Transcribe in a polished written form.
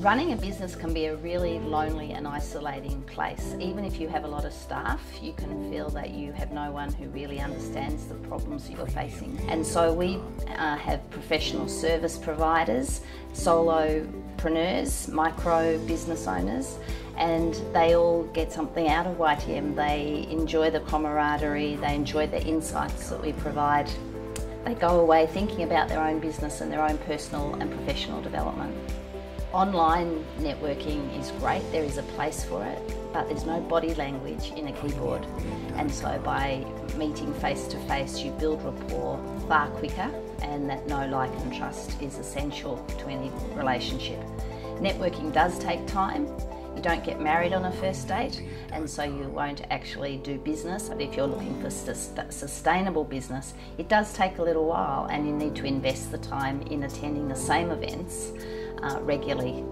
Running a business can be a really lonely and isolating place. Even if you have a lot of staff, you can feel that you have no one who really understands the problems you're facing. And so we have professional service providers, solopreneurs, micro business owners, and they all get something out of YTM. They enjoy the camaraderie, they enjoy the insights that we provide. They go away thinking about their own business and their own personal and professional development. Online networking is great, there is a place for it, but there's no body language in a keyboard. And so by meeting face to face, you build rapport far quicker, and that know, like and trust is essential to any relationship. Networking does take time. You don't get married on a first date, and so you won't actually do business. But if you're looking for sustainable business, it does take a little while, and you need to invest the time in attending the same events regularly.